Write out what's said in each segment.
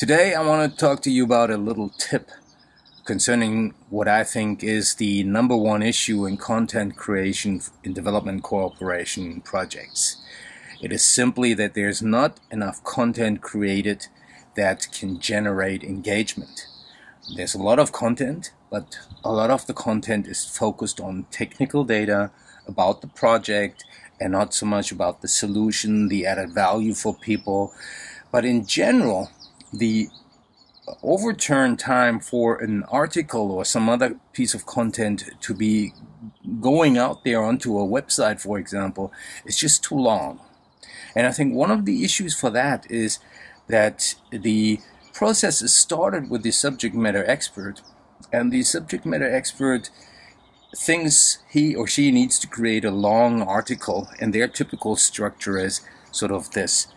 Today I want to talk to you about a little tip concerning what I think is the number one issue in content creation in development cooperation projects. It is simply that there's not enough content created that can generate engagement. There's a lot of content, but a lot of the content is focused on technical data about the project and not so much about the solution, the added value for people. But in general, the overturn time for an article or some other piece of content to be going out there onto a website, for example, is just too long. And I think one of the issues for that is that the process is started with the subject matter expert, and the subject matter expert thinks he or she needs to create a long article, and their typical structure is sort of this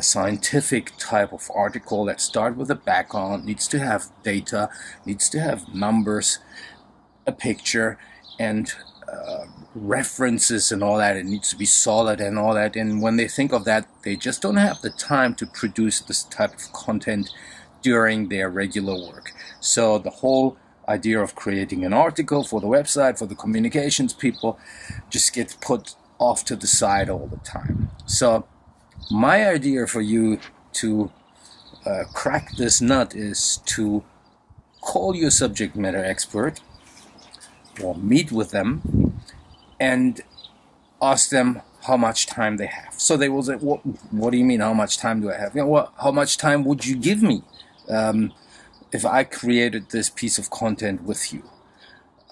scientific type of article that starts with a background, needs to have data, needs to have numbers, a picture, and references and all that. It needs to be solid and all that, and when they think of that, they just don't have the time to produce this type of content during their regular work. So the whole idea of creating an article for the website, for the communications people, just gets put off to the side all the time. So my idea for you to crack this nut is to call your subject matter expert or meet with them and ask them how much time they have. So they will say, what do you mean, how much time do I have? You know, well, how much time would you give me if I created this piece of content with you?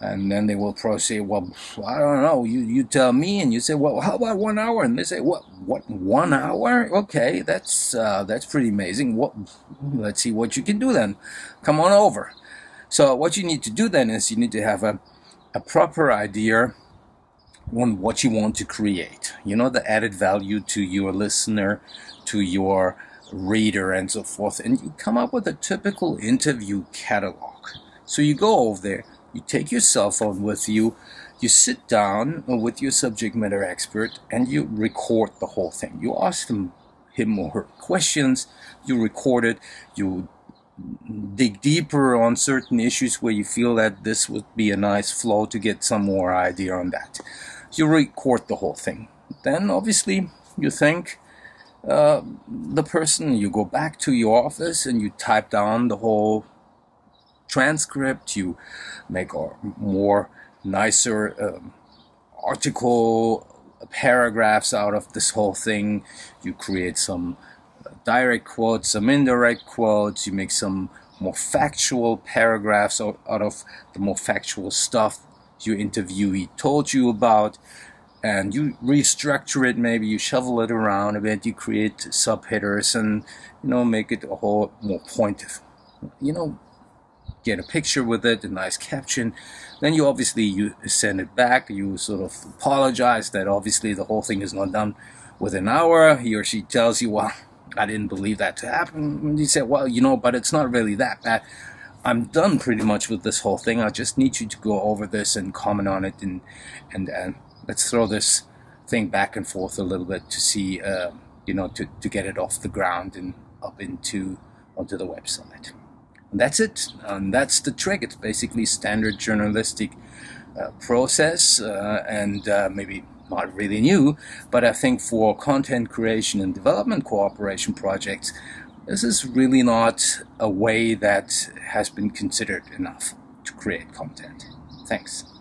And then they will probably say, well, I don't know, you tell me. And you say, well, how about 1 hour? And they say, what 1 hour? Okay, that's pretty amazing. Let's see what you can do then. Come on over. So what you need to do then is you need to have a proper idea on what you want to create. You know, the added value to your listener, to your reader, and so forth. And you come up with a typical interview catalog. So you go over there. You take your cell phone with you, you sit down with your subject matter expert, and you record the whole thing. You ask him or her questions, you record it, you dig deeper on certain issues where you feel that this would be a nice flow to get some more idea on that. You record the whole thing. Then obviously you thank the person, you go back to your office and you type down the whole transcript, you make a more nicer article, paragraphs out of this whole thing, you create some direct quotes, some indirect quotes, you make some more factual paragraphs out of the more factual stuff your interviewee told you about, and you restructure it, maybe you shovel it around a bit, you create subheaders and, you know, make it a whole more pointed, you know, get a picture with it, a nice caption. Then you obviously send it back, you sort of apologize that obviously the whole thing is not done with an hour. He or she tells you, well, I didn't believe that to happen. And you say, well, you know, but it's not really that bad. I'm done pretty much with this whole thing. I just need you to go over this and comment on it, and let's throw this thing back and forth a little bit to see, you know, to get it off the ground and up onto the website. That's it, and that's the trick. It's basically standard journalistic process, and maybe not really new, but I think for content creation and development cooperation projects, this is really not a way that has been considered enough to create content. Thanks.